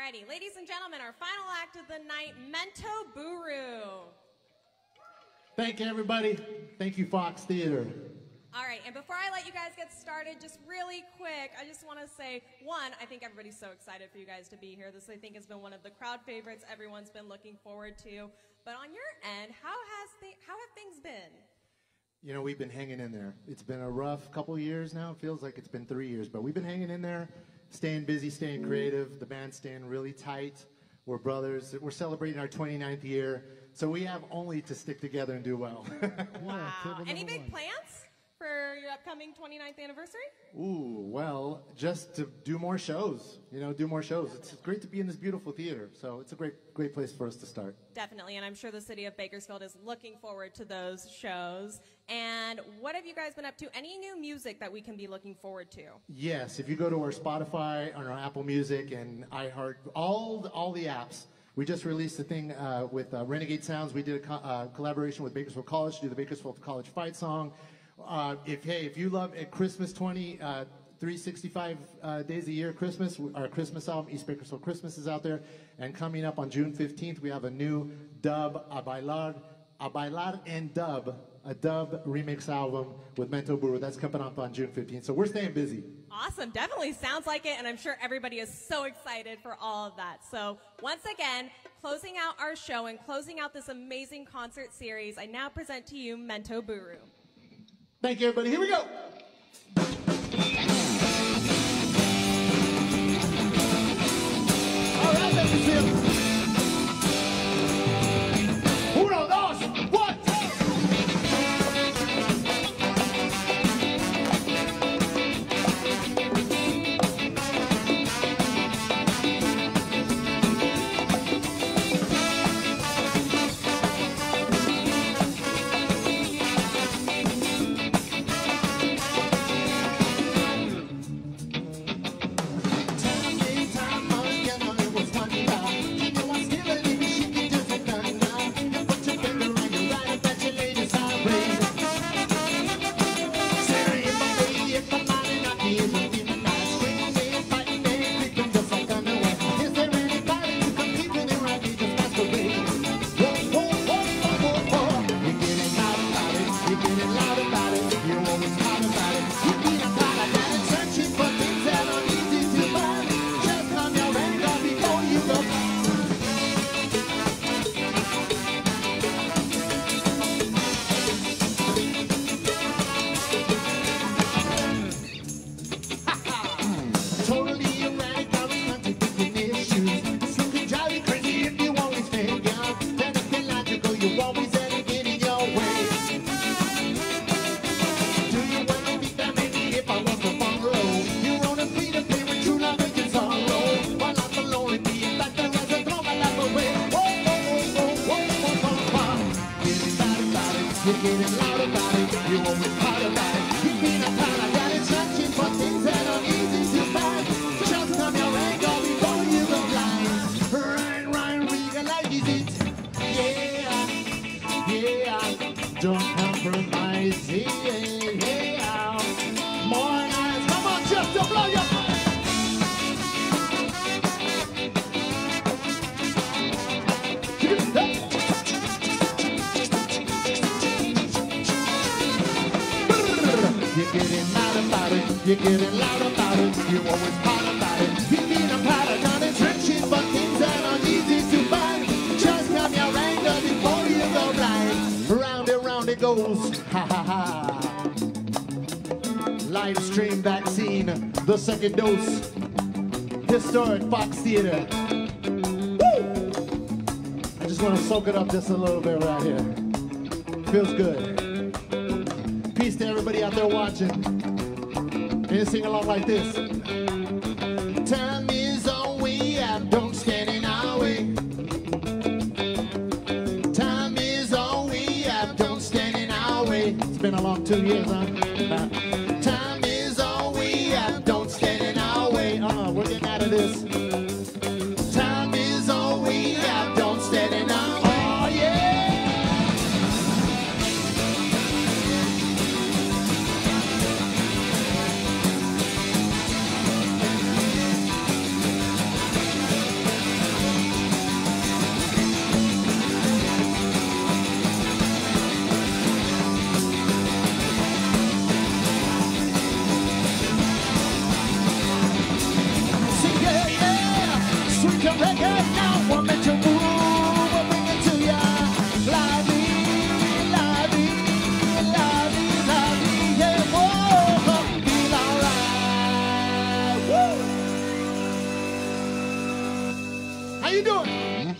Alrighty, ladies and gentlemen, our final act of the night, Mento Buru. Thank you, everybody. Thank you, Fox Theater. All right, and before I let you guys get started, just really quick, I just want to say, one, I think everybody's so excited for you guys to be here. This, I think, has been one of the crowd favorites everyone's been looking forward to. But on your end, how have things been? You know, we've been hanging in there. It's been a rough couple years now. It feels like it's been 3 years, but we've been hanging in there, staying busy, staying creative. The band's staying really tight. We're brothers. We're celebrating our 29th year, so we have only to stick together and do well. Wow. Any big plans for your upcoming 29th anniversary? Ooh, well, just to do more shows, you know, do more shows. It's great to be in this beautiful theater, so it's a great place for us to start. Definitely, and I'm sure the city of Bakersfield is looking forward to those shows. And what have you guys been up to? Any new music that we can be looking forward to? Yes, if you go to our Spotify, on our Apple Music, and iHeart, all the apps. We just released a thing with Renegade Sounds. We did a collaboration with Bakersfield College to do the Bakersfield College fight song. If you love at Christmas 365 days a year Christmas, our Christmas album, East Bakersfield Christmas, is out there. And coming up on June 15th, we have a new dub, A Bailar and Dub, a dub remix album with Mento Buru. That's coming up on June 15th. So we're staying busy. Awesome. Definitely sounds like it. And I'm sure everybody is so excited for all of that. So once again, closing out our show and closing out this amazing concert series, I now present to you Mento Buru. Thank you, everybody. Here we go. The second dose, historic Fox Theater. Woo! I just want to soak it up just a little bit right here. Feels good. Peace to everybody out there watching. And you sing along like this. Time is all we have, don't stand in our way. Time is all we have, don't stand in our way. It's been a long 2 years, huh? like her now. Want me to move, I'll bring it to ya. Lively, lively, lively, lively, yeah, whoa, feel alright. Woo! How you doing?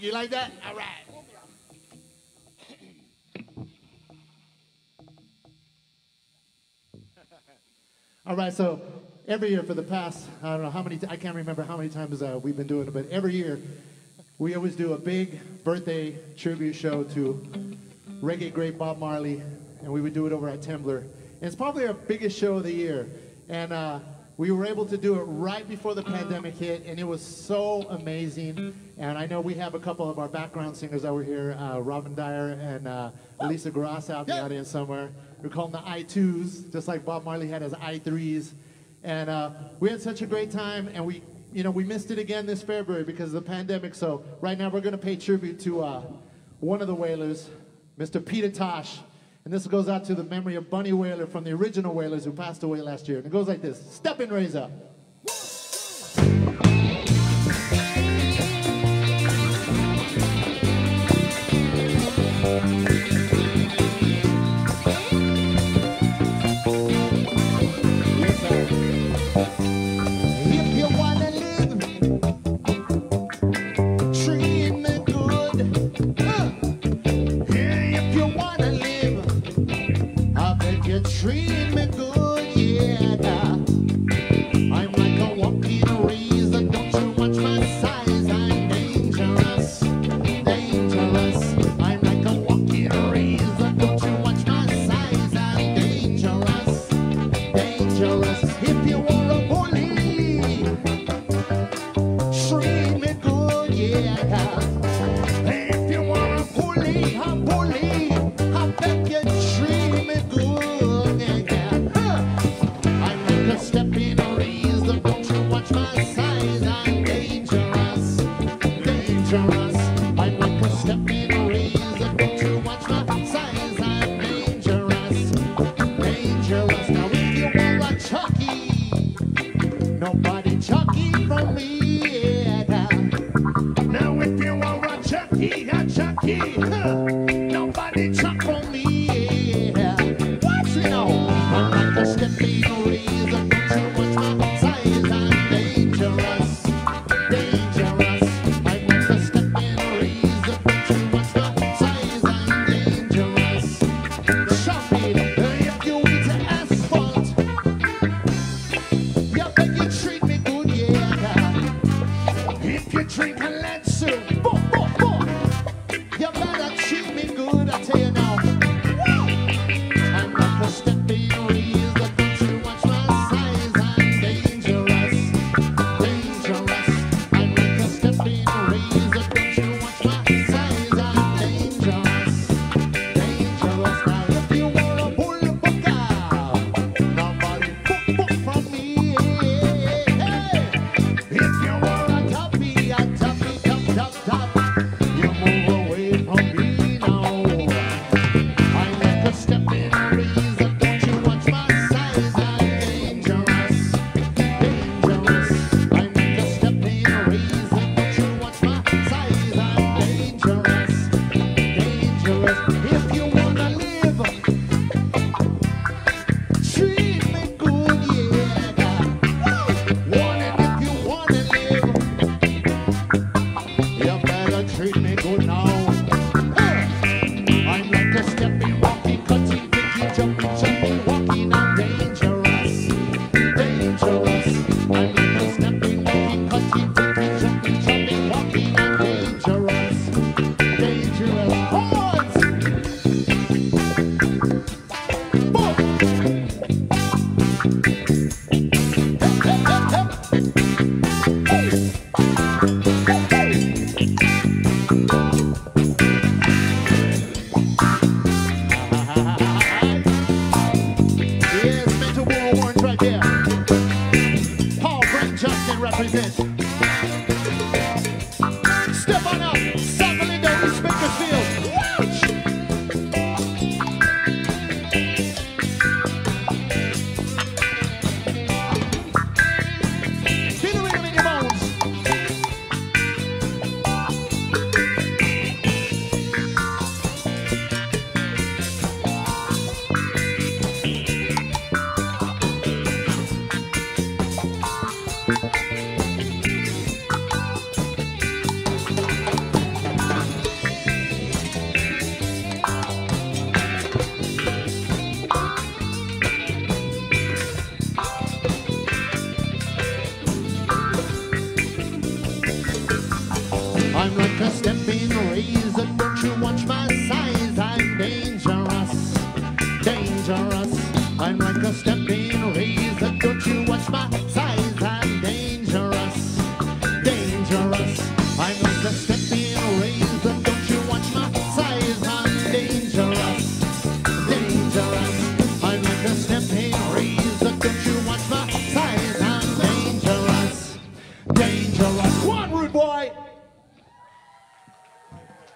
You like that? All right. All right, so every year for the past, I don't know how many, I can't remember how many times we've been doing it, but every year we always do a big birthday tribute show to reggae great Bob Marley, and we would do it over at Timblr. And it's probably our biggest show of the year. And we were able to do it right before the pandemic hit, and it was so amazing. And I know we have a couple of our background singers over here, Robin Dyer and Elisa Garassa out in the audience somewhere. We call them the I2s, just like Bob Marley had his I3s. And we had such a great time, and we, you know, we missed it again this February because of the pandemic. So right now we're going to pay tribute to one of the Wailers, Mr. Peter Tosh. And this goes out to the memory of Bunny Wailer from the original Wailers, who passed away last year. And it goes like this. Step and raise up.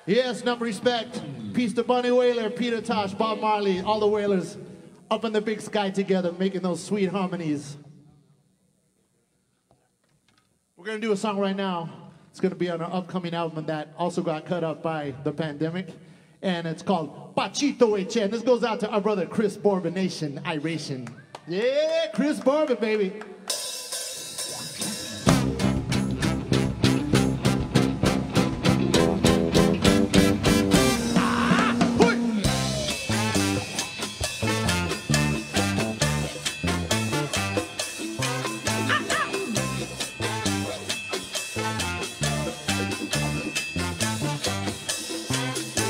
Yes, number respect. Peace to Bunny Wailer, Peter Tosh, Bob Marley, all the Wailers up in the big sky together making those sweet harmonies. We're going to do a song right now. It's going to be on our upcoming album that also got cut off by the pandemic. And it's called Pachito Chan. This goes out to our brother Chris Borba Nation, Iration. Yeah, Chris Borba, baby.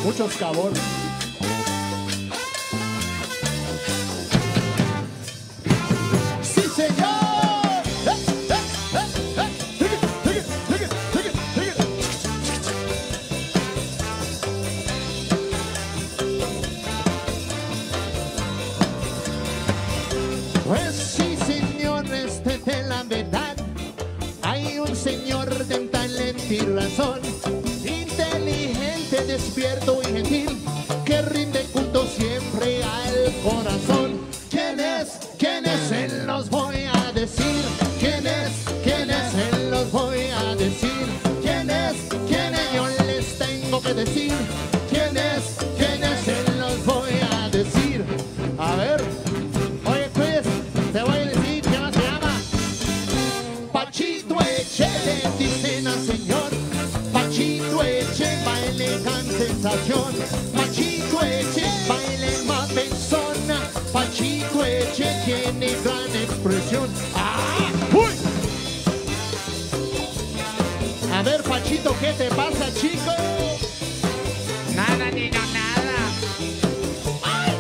Muchos cabrones. Sí, señor. Pues sí, señor, esta es la verdad. Hay un señor de talento y razón. Despierto y gentil, que rinde culto siempre al corazón. ¿Quién es? ¿Quién es? Se los voy a decir. ¿Quién es? ¿Quién es? Se los voy a decir. ¿Quién es? ¿Quién es? Yo les tengo que decir. ¿Quién es? ¿Quién es? Se los voy a decir. A ver. Oye, Chris, te voy a decir que no se llama Pachito Echele, dicen al señor. Pachito Eche, baile tan sensación. Pachito Eche, baile más persona. Pachito Eche tiene gran expresión. ¡Ah! ¡Uy! A ver, Pachito, ¿qué te pasa, chico? Nada, niño, nada. ¡Ay!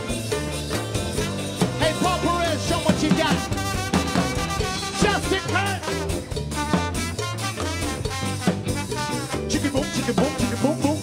Hey, Paul Perez, show what you got. Justin Kirk. Boom, boom, boom.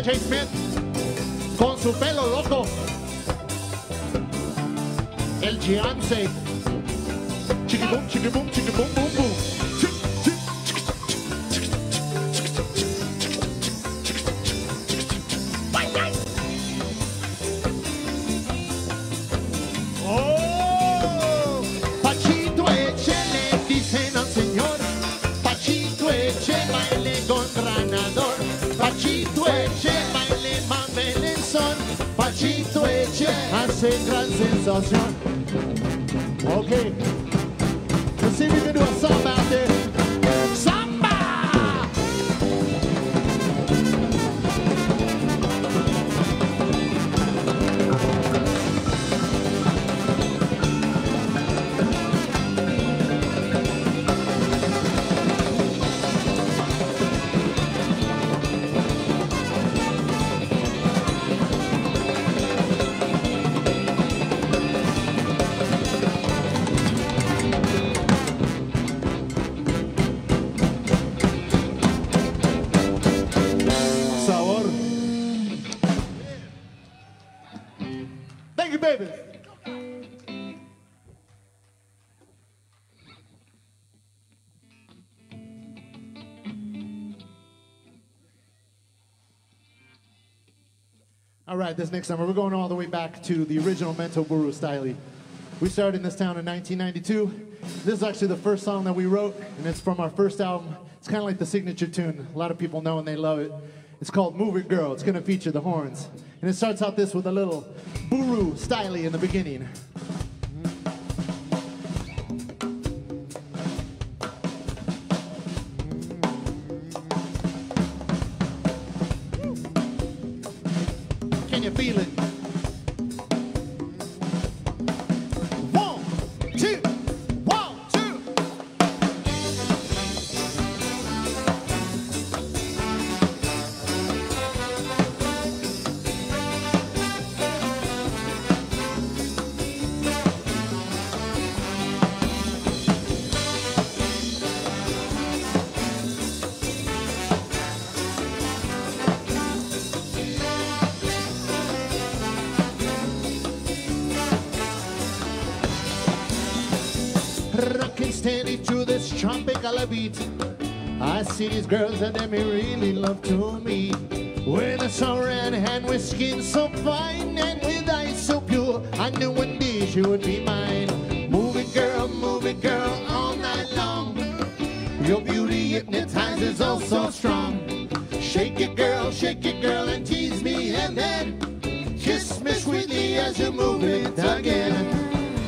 Jay Smith, con su pelo loco, el Giance, chiquibum, chiquibum, chiquibum, bum, bum. Oh, Pachito Eche le dicen al señor, Pachito Eche baile con granador, Pachito Eche baile mamele en son, Pachito Eche hace gran sensación. Okay, let's see if we can do a song out there. Samba! All right, this next summer, we're going all the way back to the original Mento Buru style. We started in this town in 1992. This is actually the first song that we wrote, and it's from our first album. It's kind of like the signature tune. A lot of people know and they love it. It's called Move It Girl. It's going to feature the horns. And it starts out this with a little Buru style in the beginning. I see these girls that they really love to meet, with a so red and with skin so fine and with eyes so pure. I knew one day she would be mine. Move it girl, all night long. Your beauty hypnotizes, oh so strong. Shake it girl, and tease me and then kiss me sweetly as you move it again.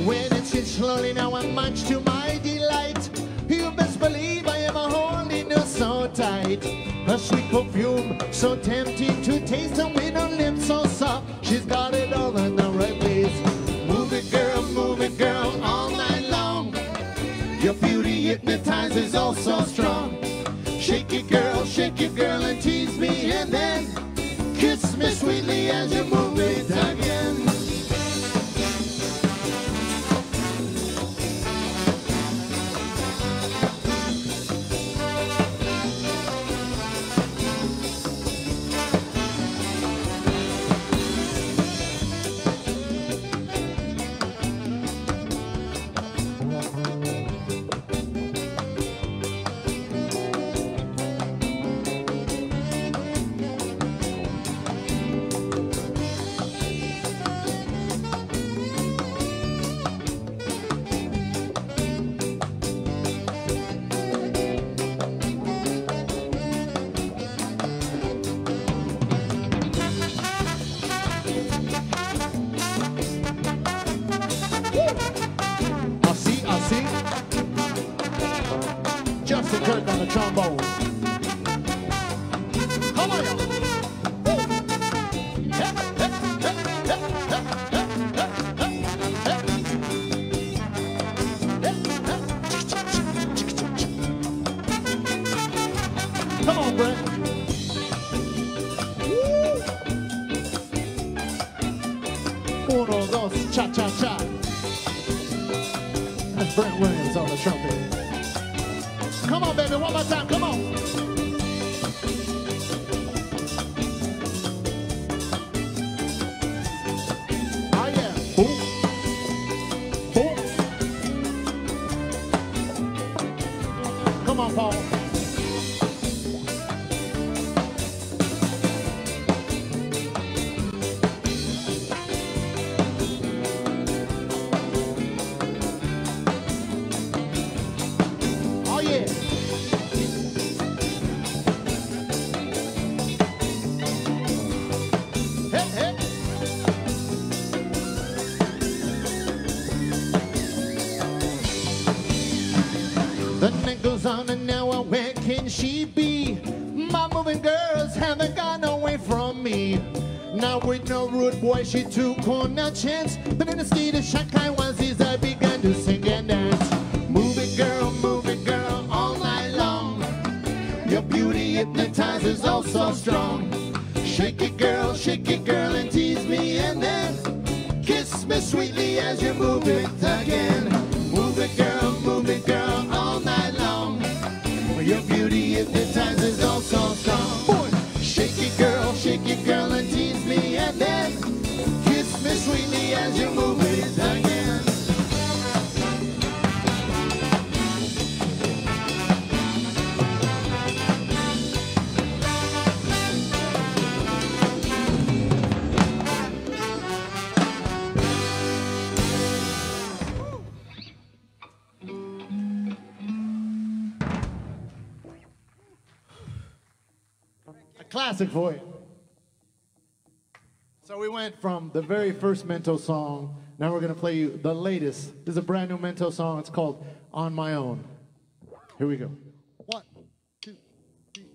When it sits slowly, now I'm much to my delight. You best believe I am a holiness so tight. Her sweet perfume so tempting to taste, and with her lips so soft, she's got it all in the right place. Move it girl, all night long. Your beauty hypnotizes, oh so strong. Shake it girl, and tease me, and then kiss me sweetly as you move it again. Justin Kirk on the trombone. Come on, y'all. And now where can she be? My moving girls haven't gone away from me. Now with no rude boy she took on a chance, but in the state of Shakai onesies I began to sing and dance. Move it girl, all night long. Your beauty hypnotizes, oh so strong. Shake it girl and tease me and then kiss me sweetly as you move it again. Move it girl, all night long. Your beauty hypnotizes all so strong. Shake it girl and tease me and then kiss me sweetly as you move it again. classic for you. So we went from the very first Mento song. Now we're going to play you the latest. This is a brand new Mento song. It's called On My Own. Here we go. One, two, three.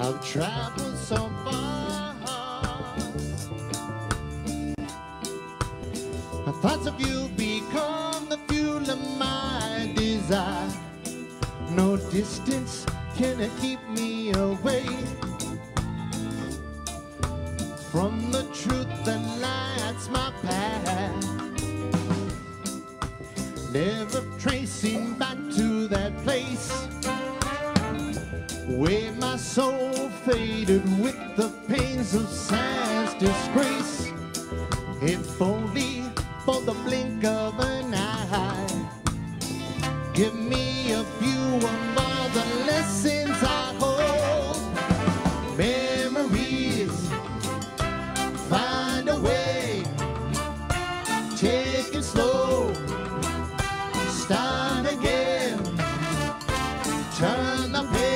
I've traveled so far. My thoughts of you become the fuel of my desire. No distance can keep me away from the truth that lights my path. Never tracing back to that place where my soul faded with the pains of science disgrace. If only for the blink of an eye, give me a view of all the lessons I hold. Memories find a way, take it slow, start again, turn the page.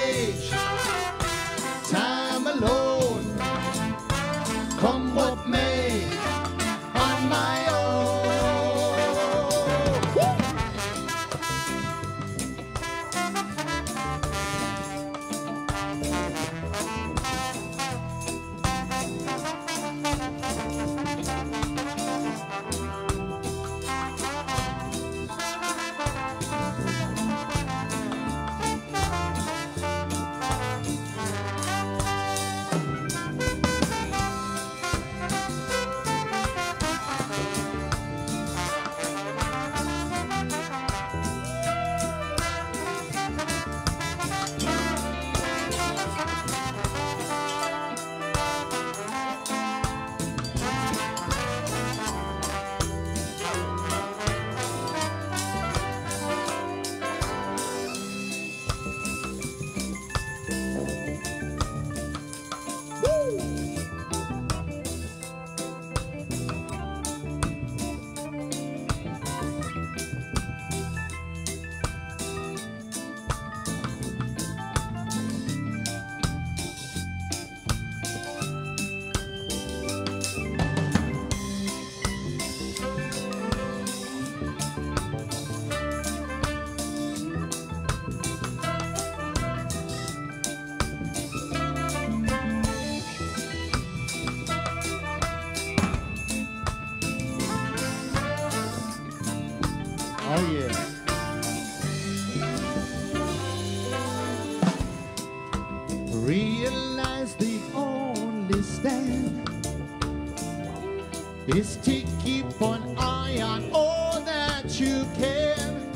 Is to keep an eye on all that you can.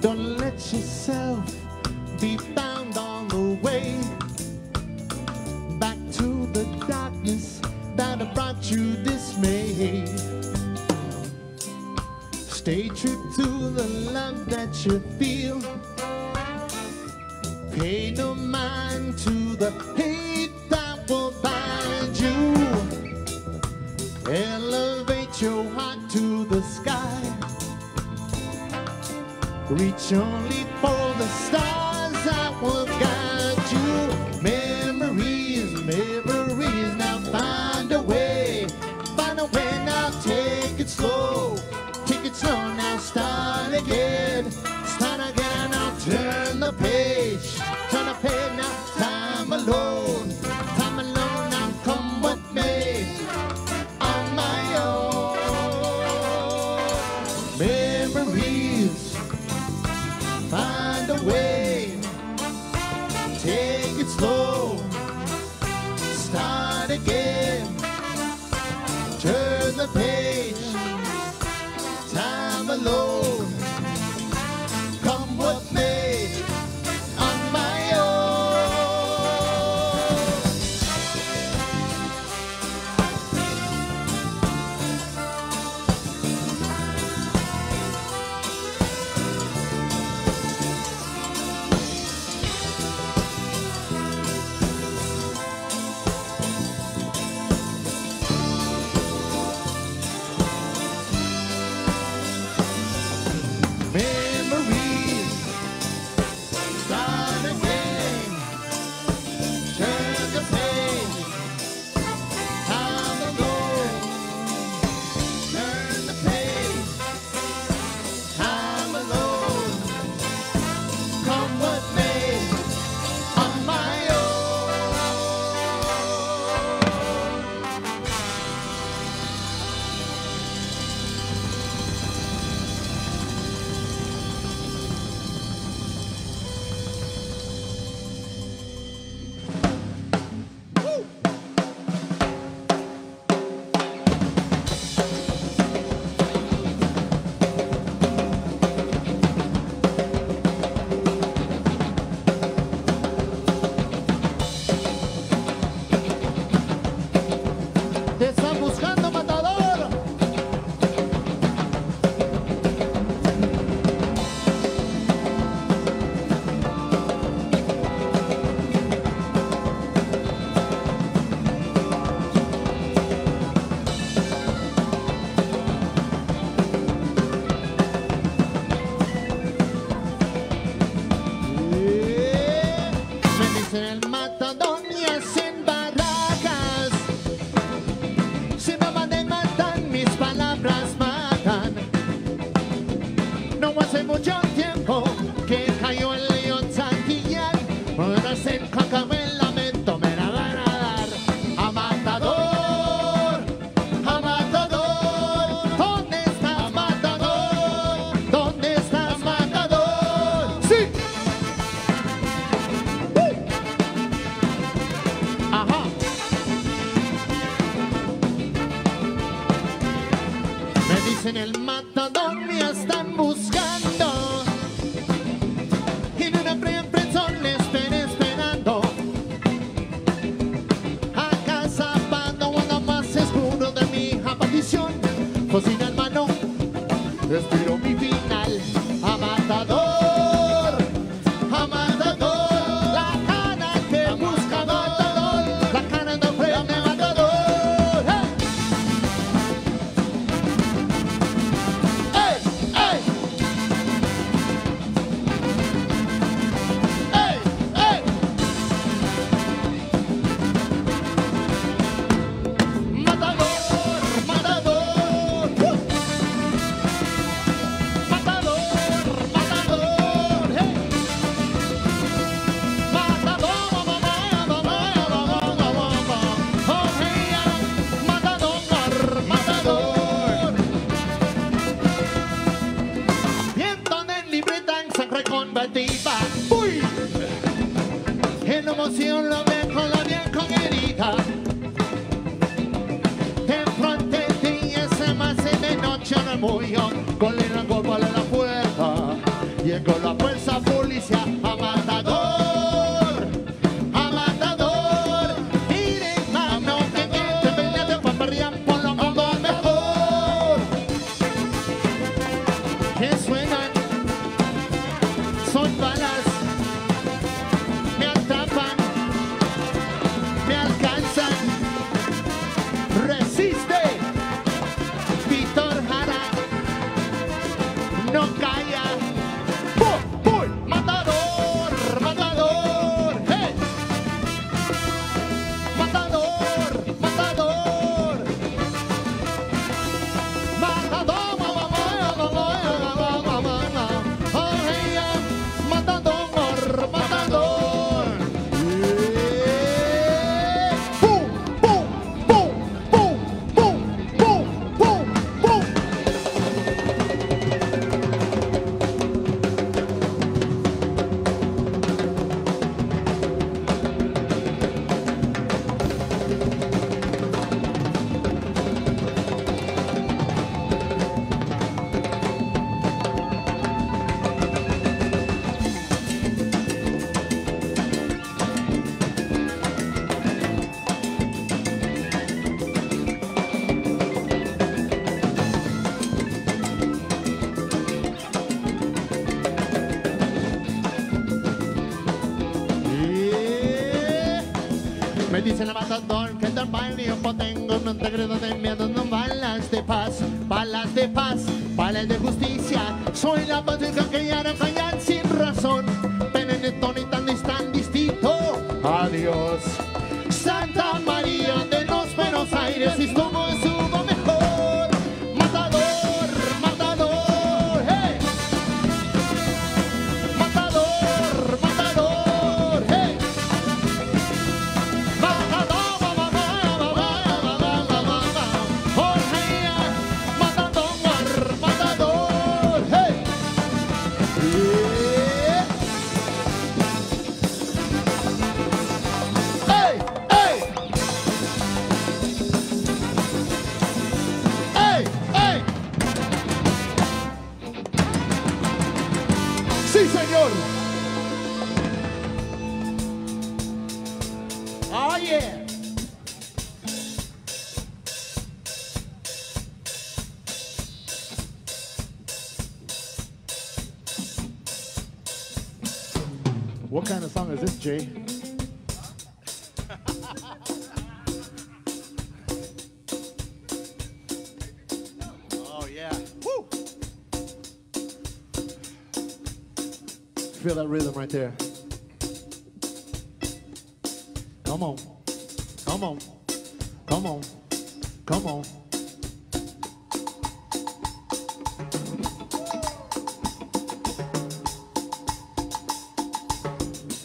Don't let yourself be bound on the way back to the darkness that brought you dismay. Stay true to the love that you feel. Pay no mind to the hate that will bind you. Elevate your heart to the sky. Reach only for the stars that will guide you. Memories, memories, now find a way now. Take it slow now. Start again now. Turn the page now. Time alone now. Come with me. Find a way, mucho tiempo que cayó el león santillar. Ahora se encacabe el lamento, me la van a dar. A matador, ¿dónde estás, matador? ¡Sí! ¡Ajá! Me dicen el matador, me están buscando. Y en una prisión le estén esperando. Acá zapando uno más seguro de mi aparición. Cocina en mano, respiro mi final. A matador, a matador, la cara que busca matador, la cara no frena matador. ¡Ey! ¡Ey! ¡Ey! ¡Ey! Matador, matador, matador, matador, hey. Matador, matador, matador. Viento de libreta en sangre combativa. ¡Uy! En emoción lo ven con la bien con herida. De pronto en día se me hace de noche en el muro. Con el golpe de la puerta. Llegó la fuerza policial a matador. A matador. Miren, mano, que te venía de paparrián por lo mejor. Que suenan, son balas, me atrapan, me alcanzan, resiste, Víctor Jara, no calla, ¡pum, pum! Matador, matador, hey. Matador, matador. Matador, matador, matador. ¡Pum, pum, pum, pum, pum, pum, pum, pum! Me dicen el matador que del baile yo tengo un segredo de miedo, no balas de paz, balas de paz, balas de justicia. Soy la patrulla que ya no callan sin razón, pero en el tono y tan distinto. Adiós. Santa María de los Buenos Aires, y como subo mejor. Matador, matador, hey. Matador, matador, hey. Matador, matador, hey. ¡Ey! ¡Ey! ¡Ey! ¡Ey! ¡Sí, señor! ¡Oh, yeah! What kind of song is this, Jay? Oh, yeah. Woo! Feel that rhythm right there. Come on. Come on. Come on. Come on.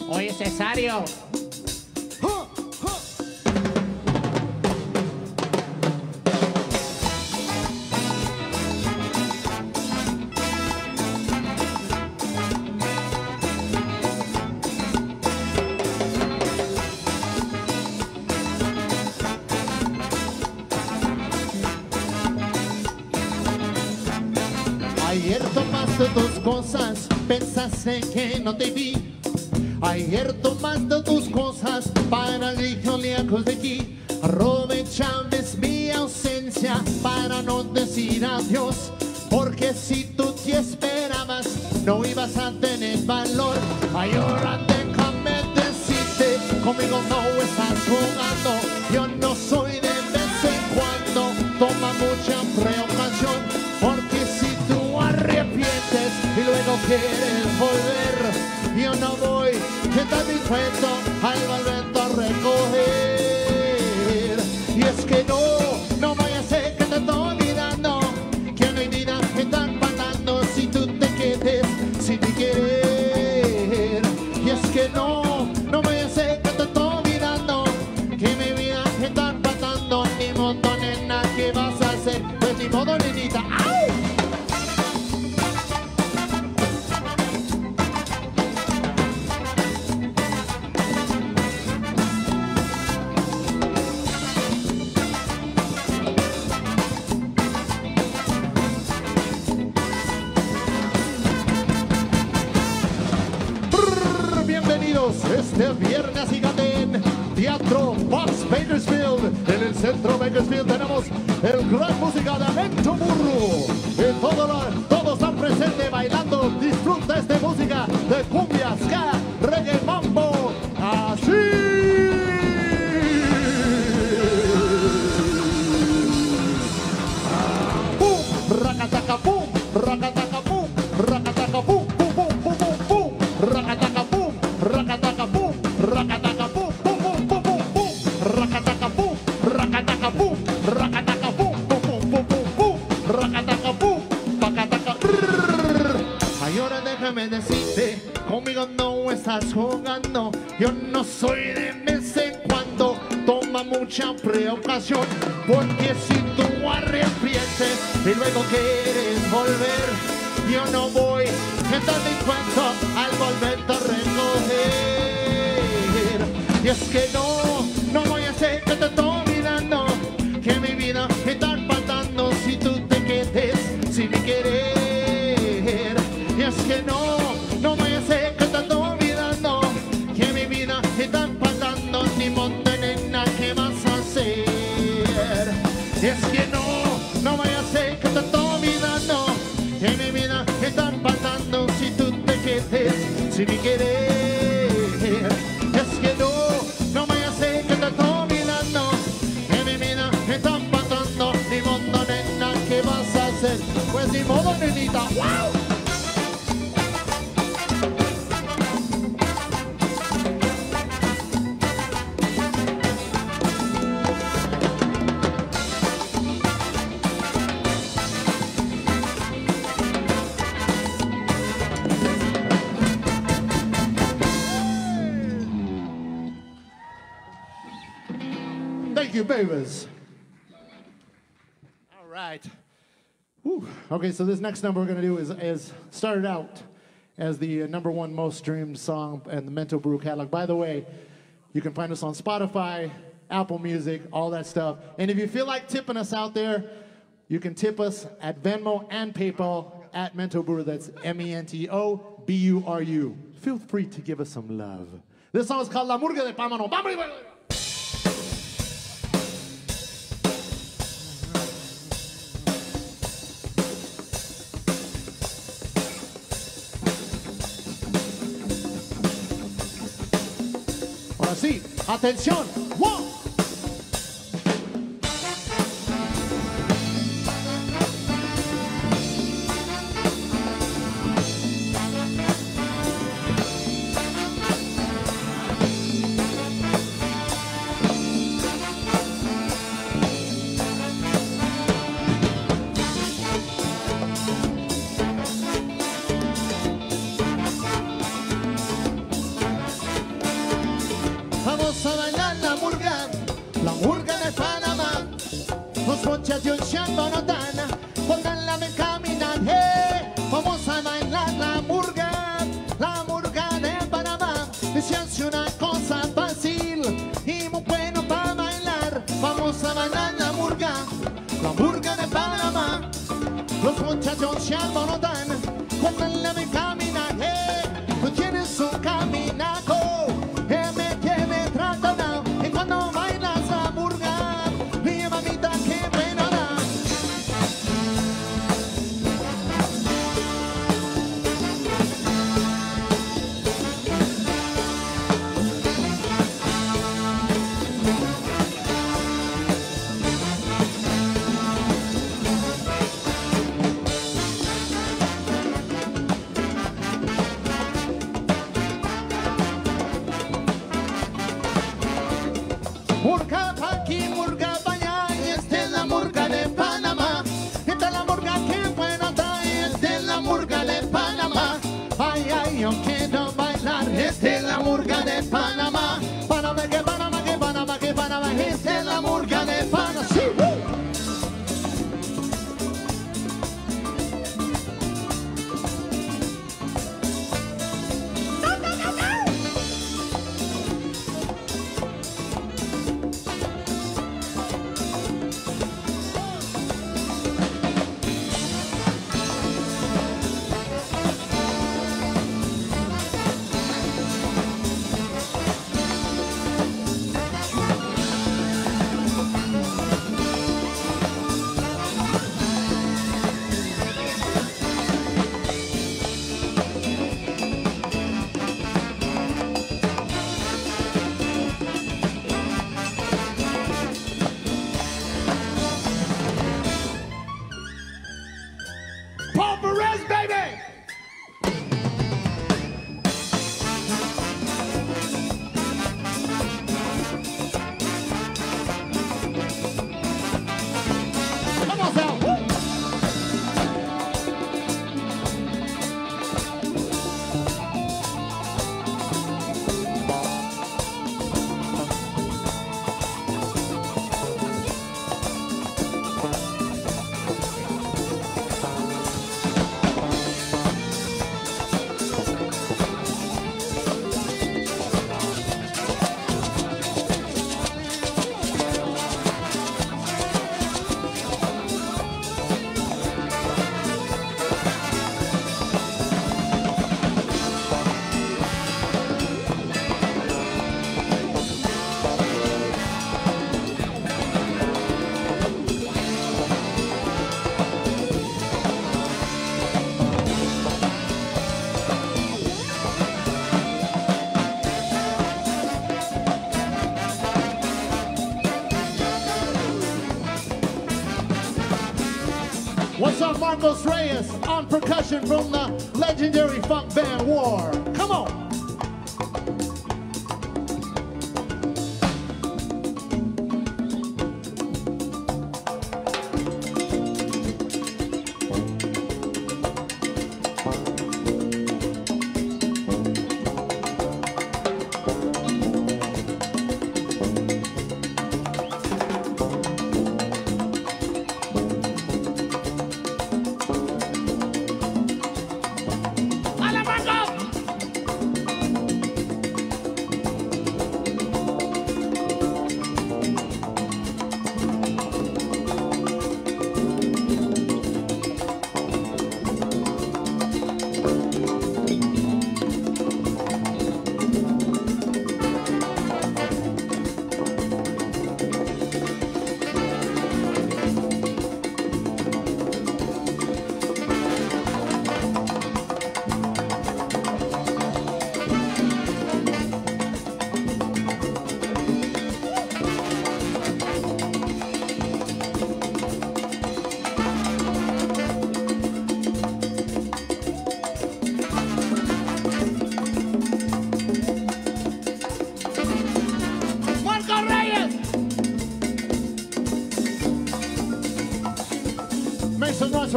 Oye, Cesario. Ayer tomaste dos cosas, pensaste que no te vi. Ayer tomaste dos cosas para lejos de aquí. Aprovechabes mi ausencia para no decir adiós, porque si tú te esperabas no ibas a tener valor. Ay, ahora déjame decirte, conmigo no estás jugando. Yo no soy de vez en cuando, toma mucha preocupación, porque si tú arrepientes y luego quieres volver, yo no voy, que está mi cuento, al volverte a recoger. Y es que no vaya a ser que te estoy olvidando, que no hay vida que están pasando si tú te quedes sin ti querer. Y es que no vaya a ser que te estoy olvidando, que mi vida que están pasando, ni modo nena, ¿qué vas a hacer? Pues ni modo nenita, ¡ay! Este viernes fíjate en Teatro Fox Bakersfield, en el centro Bakersfield tenemos el gran música de Mento Buru. En todos están presentes bailando. Disfruta esta música de cumbia, ska, reggae, mambo. Así. Pum, racataca, pum, racataca, pum, racataca, pum, pum, pum, pum, pum, pum, racataca, pum, racataca. Racataca boom, boom, boom, boom, boom, boom. Racataca boom, racataca boom, racataca boom, boom, boom, boom, boom. Racataca boom, pacataca. Ay, ahora déjame decirte, conmigo no estás jugando. Yo no soy de vez en cuando, toma mucha preocupación, porque si tú arrepientes y luego quieres volver, yo no voy, que te encuentro al volverte a recoger. Y es que no voy a ser que te estoy mirando, que mi vida me está faltando si tú te quedes sin mi querer. Y es que no voy a ser que te estoy mirando, que mi vida me está faltando, ni monte nena, ¿qué vas a hacer? Y es que no voy a ser que te estoy mirando, que mi vida me está faltando si tú te quedes sin mi querer. Y es que pues ni modo, nenita. ¡Wow! Thank you, babies. All right. Whew. Okay, so this next number we're going to do is started out as the #1 most streamed song in the Mento Buru catalog. By the way, you can find us on Spotify, Apple Music, all that stuff. And if you feel like tipping us out there, you can tip us at Venmo and PayPal at Mento Buru. That's MentoBuru. Feel free to give us some love. This song is called La Murga de Pamanu. Bunny Wailer! Sí, atención. ¡Wow! vamos a bailar la murga de Panamá. Los ponches de un chango no dan, pongan la caminar. Hey, vamos a bailar la murga de Panamá. Y se hace una cosa fácil y muy bueno para bailar. Vamos a bailar la murga de Panamá. Los ponches de un chango no dan, pongan la caminar. Hey, tú tienes un caminaco. What's up, Marcos Reyes on percussion from the legendary funk band War. Come on.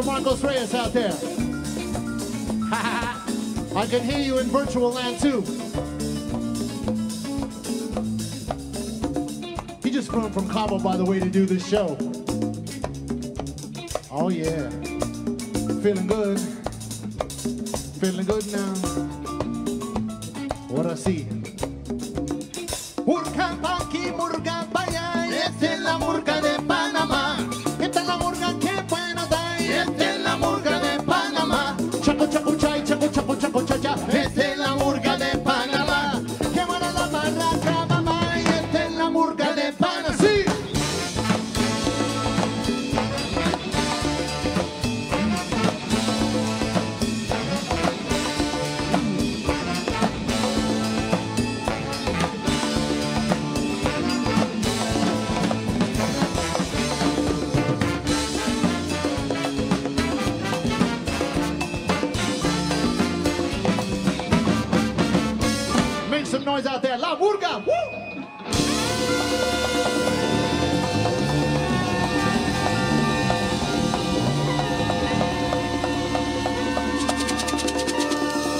Marcos Reyes out there. I can hear you in virtual land too. He just flew from Cabo, by the way, to do this show. Oh, yeah. Feeling good. Feeling good now. What I see. Murga Banqui, Murga Baya, y esta es la Murga de Panamá. Esta es la Murga que buena da, y esta es la Murga de Panamá. Chaco, chaco, chay, chaco, chaco, chaco, chacha. Esta es la Murga de Panamá. Que buena la barraca, mamá, y esta es la Murga de Panamá. Sí. Out there, La Murga! Woo!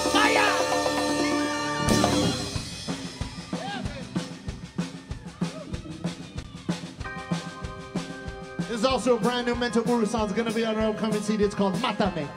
Fire! This is also a brand new Mento Buru song. It's gonna be on our upcoming CD. It's called Matame.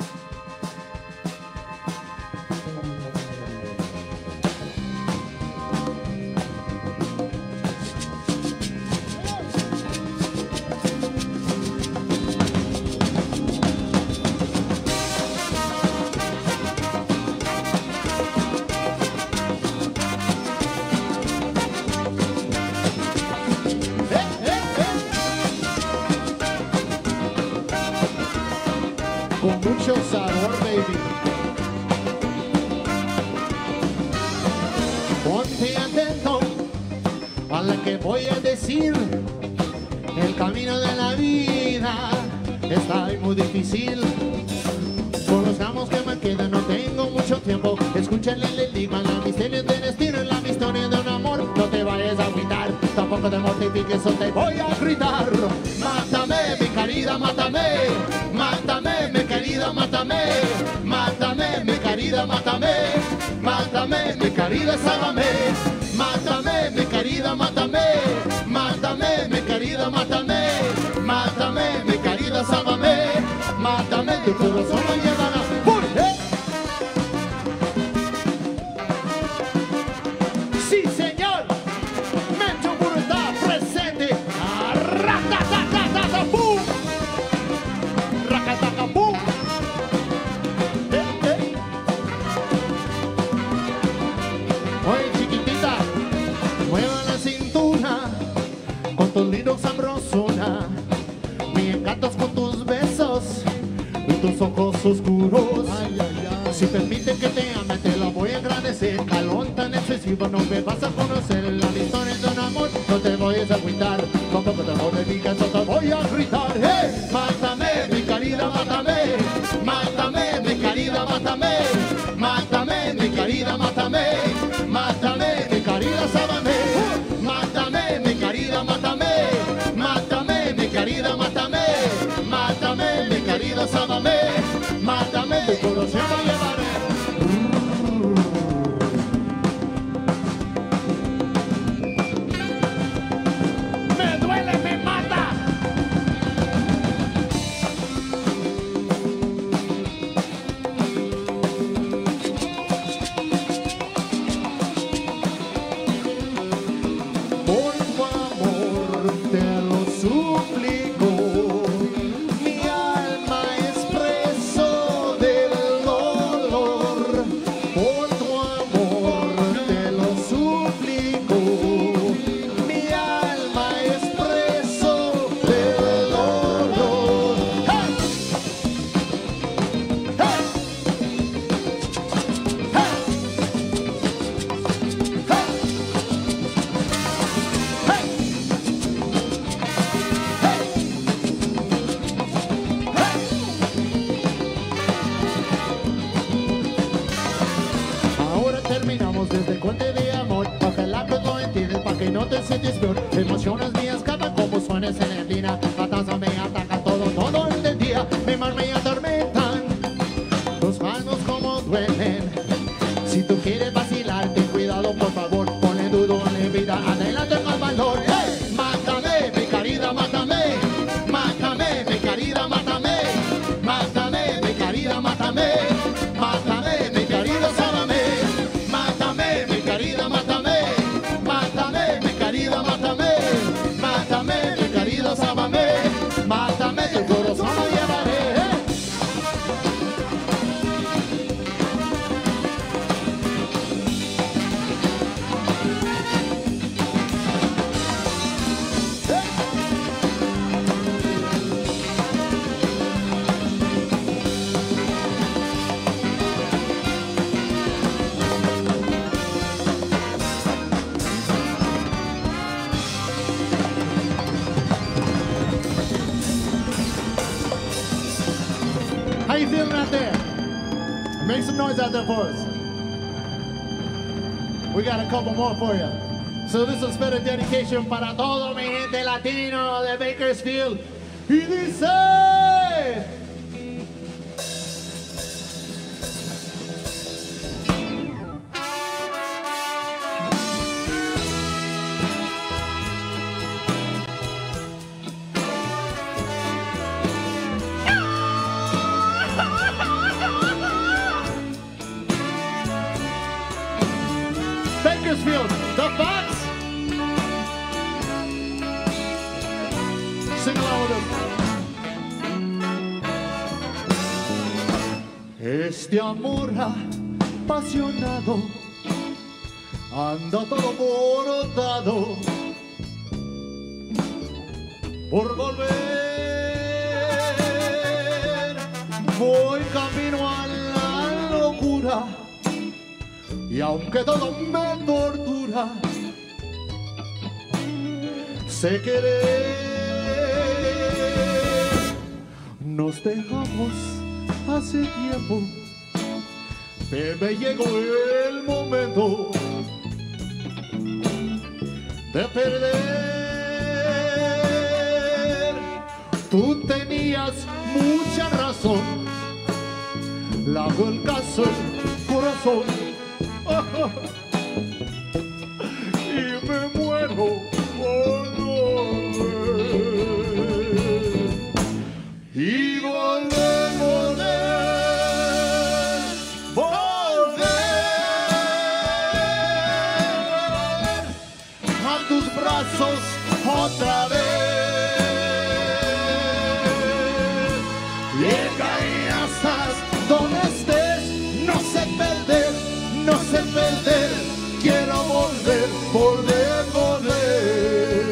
El camino de la vida está muy difícil. Por los tramos que me quedan no tengo mucho tiempo. Escúchenle, les digo la misterio del destino. Es la historia de un amor. No te vayas a gritar, tampoco te mortifiques o te voy a gritar. Mátame, mi querida, mátame. Mátame, mi querida, mátame. Mátame, mi querida, mátame. Mátame, mi querida, sálvame. Mátame, mi querida, mátame. Mátame, mi querida, mátame. Mátame, mi querida, sálvame. Mátame, tu corazón me llevará. ¡Sí, señor! Mento Buru está presente. ¡Racatacatata, pum! ¡Racataca, pum! Oye, chiquitita, mueva la cintura. Tus lindos sabrosona, me encantas con tus besos y tus ojos oscuros. Ay, ay, ay. Si permite que te ame, te lo voy a agradecer. Calón tan excesivo, no me vas a conocer. La historia de un amor, no te voy a agüitar. Tampoco te mortificas, no te voy a gritar. Hey, mátame, mi querida, mátame. Mátame, mi querida, mátame. Mátame, mi querida, mátame. Mátame, mi querida, sábame. Mátame, mi querida, mátame. Mátame, mátame, mi querida, sálvame. Mátame, tu corazón me llevaré. Me duele, me mata. Por favor, te lo suplico. Emociones mías cada como suenes en el día. Patas me atacan todo el día. Mi mar me atormentan, tus manos como duelen. Si tú quieres vacilarte, cuidado por favor. Ponle duro en la vida, adelante con valor. Hey, mata. noise out there for us. We got a couple more for you. So this is better dedication para todo mi gente latino de Bakersfield. Y dice... Bakersfield, the Fox. Sing along with us. Este amor apasionado anda todo borrado por volver. Voy camino a la locura. Y aunque todo me tortura, sé querer. Nos dejamos hace tiempo, bebé, llegó el momento de perder. Tú tenías mucha razón, le hago el caso al corazón. Y me muero por volver. Y volver, volver, volver a tus brazos otra vez. Llegaría hasta donde estés, no sé perder. No sé perder, quiero volver, volver, volver.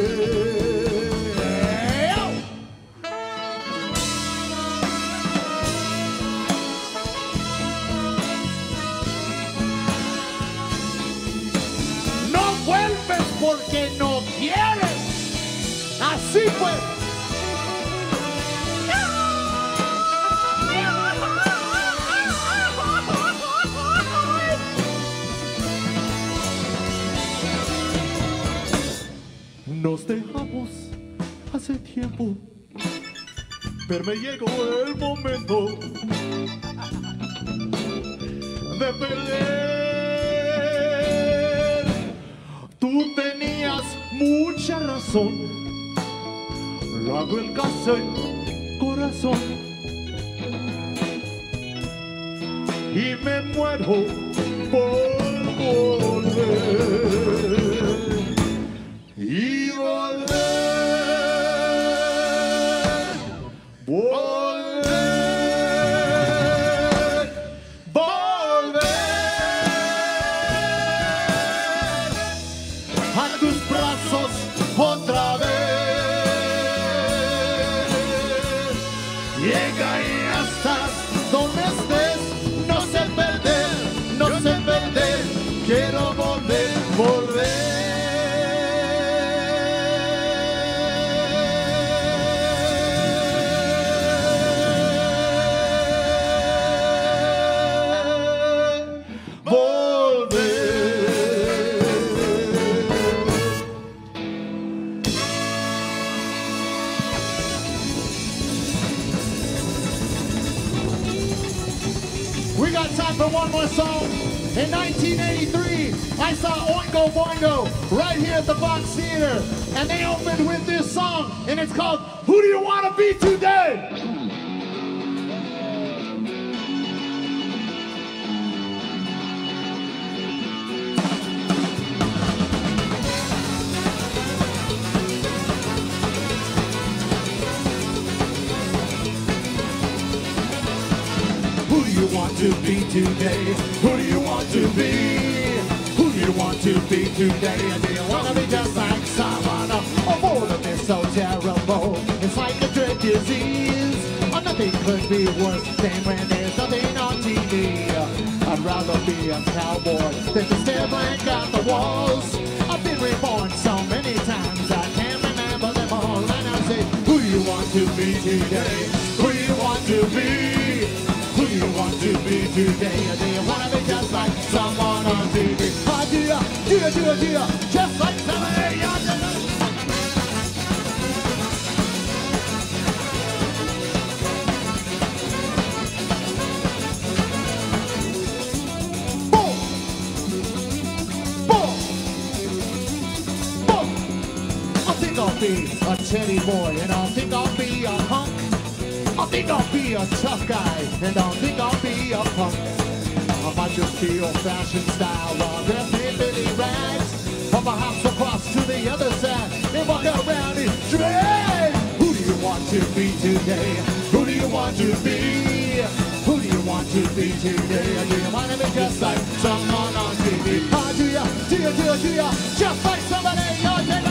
No vuelves porque no quieres, así pues. Nos dejamos hace tiempo, pero me llegó el momento de perder. Tú tenías mucha razón, lo hago el caso en corazón. Y me muero por volver. Y volver, volver, volver a tus brazos otra vez. Llega y hasta donde estés, no sé perder, no sé perder, quiero volver, volver. One more song. In 1983, I saw Oingo Boingo right here at the Fox Theater, and they opened with this song, and it's called Who Do You Want to Be Today? To be today, who do you want to be? Who do you want to be today? And do you want to be just like someone? Oh, all of it's so terrible. It's like a dread disease. Oh, nothing could be worse than when there's nothing on TV. I'd rather be a cowboy than to stare blank at the walls. I've been reborn so many times I can't remember them all. And I say, who do you want to be today? Who do you want to be? do you want to be today? Do you want to be just like someone on TV? Oh dear, dear, dear, dear, just like somebody on TV. I'll be a teddy boy, and I'll think I'll be a hunk. I'll think I'll be a tough guy, and I'll think I'll be a punk. I might just feel fashion style on their baby rags. I'ma hop across to the other side and walk around in drag. Who do you want to be today? Who do you want to be? Who do you want to be today? Do you want to be just like someone on TV? Oh, do ya, do ya, do ya, do ya, just like somebody on TV?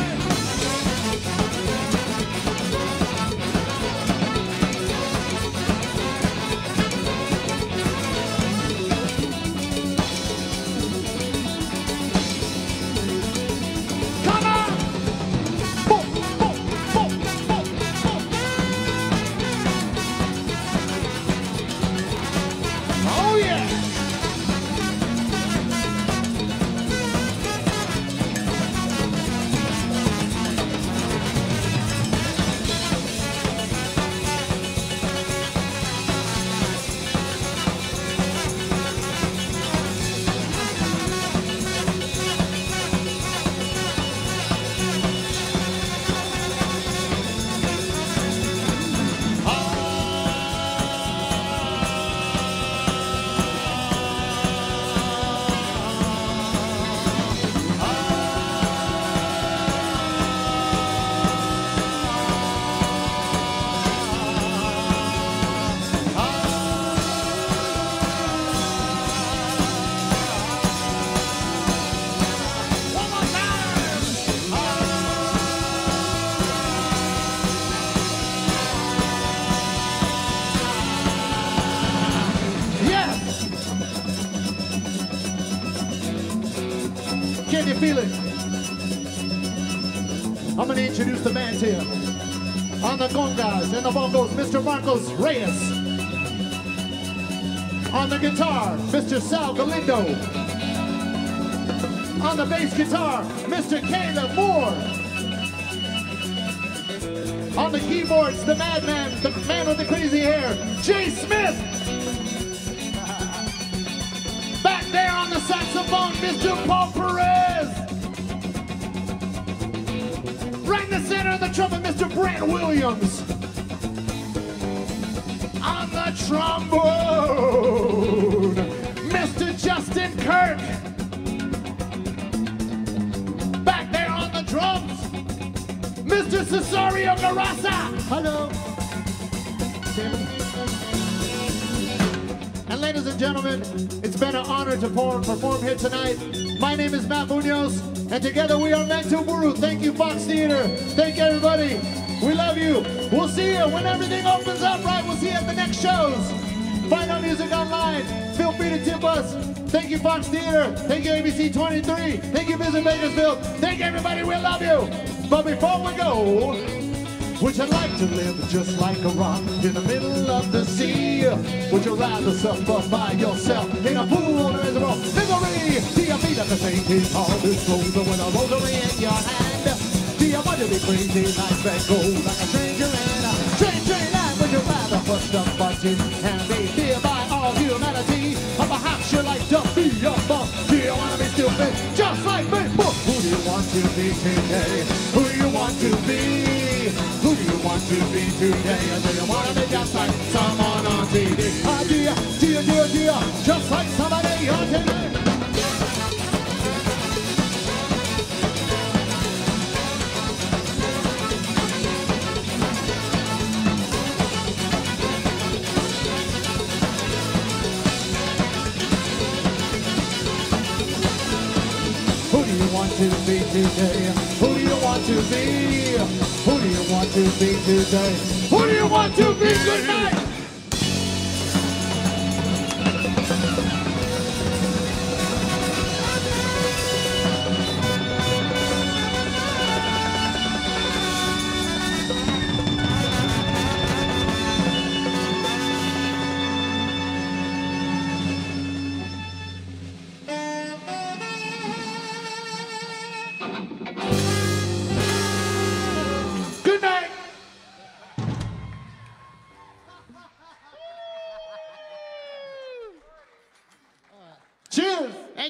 Introduce the man here on the congas and the bongos, Mr. Marcos Reyes. On the guitar, Mr. Sal Galindo. On the bass guitar, Mr. Kayla Moore. On the keyboards, the madman, the man with the crazy hair, Jay Smith. Back there on the saxophone, Mr. Paul Perez. Right in the center of the trumpet, Mr. Brent Williams. On the trombone, Mr. Justin Kirk. Back there on the drums, Mr. Cesario Garassa. Hello. And ladies and gentlemen, it's been an honor to perform here tonight. My name is Matt Munoz, and together we are Mento Buru. Thank you, Fox Theater. Thank you, everybody. We love you. We'll see you when everything opens up, right? We'll see you at the next shows. Find our music online. Feel free to tip us. Thank you, Fox Theater. Thank you, ABC 23. Thank you, Visit Bakersfield. Thank you, everybody. We love you. But before we go, would you like to live just like a rock in the middle of the sea? Would you rather suffer by yourself in a pool or miserable misery? Do you feel that the saint is all disposal with a rosary in your hand? Do you want to be crazy like Brett Gold, like a stranger in a strange land? Would you rather bust a budget and be feared by all humanity? Or perhaps you like to be a bum? Do you want to be stupid just like me? Who do you want to be today? Who do you want to be? Who do you want to be today? Do you want to be just like someone on TV? Oh dear, dear, dear, dear, just like somebody on TV. Who do you want to be today? Who do you want to be? Who do you want to be today? Who do you want to be tonight?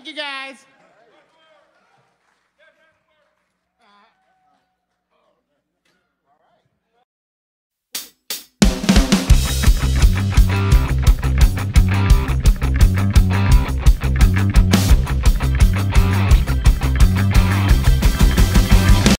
you guys.